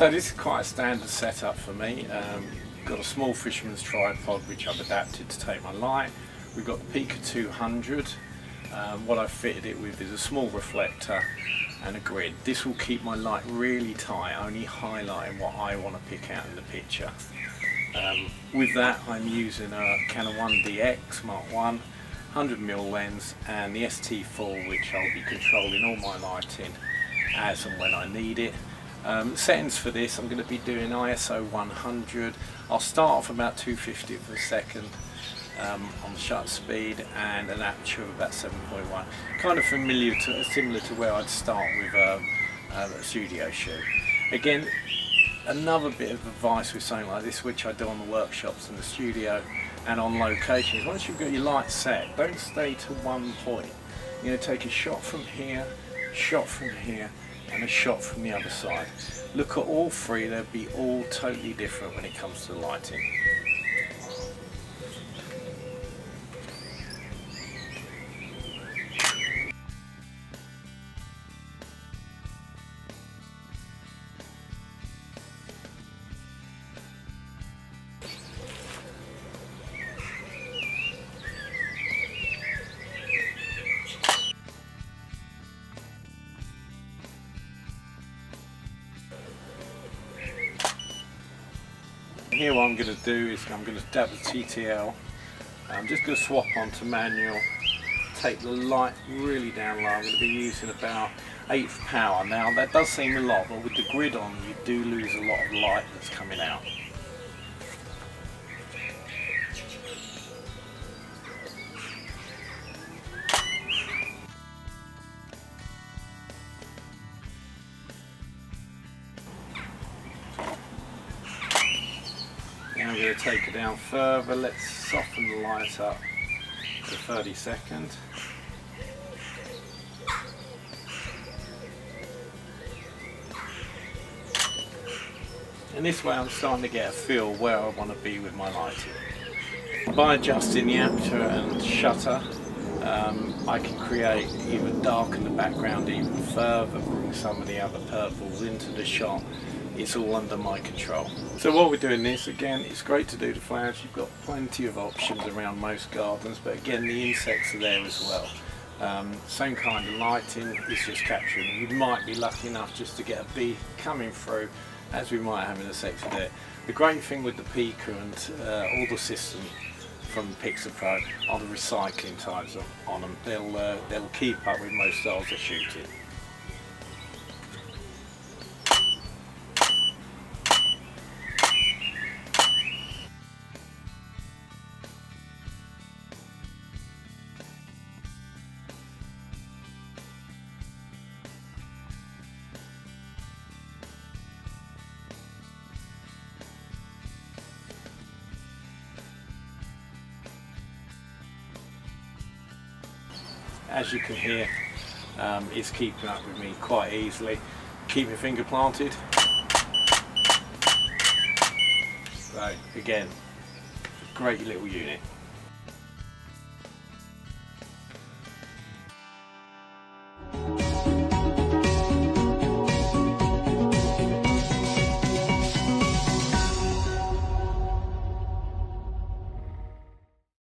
So this is quite a standard setup for me. Got a small fisherman's tripod which I've adapted to take my light. We've got the Pika 200. What I've fitted it with is a small reflector and a grid. This will keep my light really tight, only highlighting what I want to pick out in the picture. With that I'm using a Canon 1DX Mark 1 100mm lens and the ST4, which I'll be controlling all my lighting as and when I need it. Settings for this, I'm going to be doing ISO 100. I'll start off about 250th of a second on shutter speed and an aperture of about 7.1. Kind of similar to where I'd start with a studio shoot. Again, another bit of advice with something like this, which I do on the workshops and the studio and on locations, once you've got your light set, don't stay to one point. You know, take a shot from here, and a shot from the other side. Look at all three, they'll be all totally different when it comes to lighting. Here what I'm going to do is I'm going to dab the TTL, I'm just going to swap onto manual, take the light really down low. I'm going to be using about 1/8 power. Now that does seem a lot, but with the grid on you do lose a lot of light that's coming out. I'm going to take it down further. Let's soften the light up for 30 seconds. And this way I'm starting to get a feel where I want to be with my lighting. By adjusting the aperture and shutter, I can create, even darken the background even further, bring some of the other purples into the shot. It's all under my control. So what we're doing is, again, it's great to do the flowers. You've got plenty of options around most gardens, but again, the insects are there as well. Same kind of lighting, it's just capturing. You might be lucky enough just to get a bee coming through, as we might have in the sector there. The great thing with the Pika and all the systems from Pixapro are the recycling times on them. They'll keep up with most styles of shooting. As you can hear, it's keeping up with me quite easily. Keep your finger planted. So again, great little unit.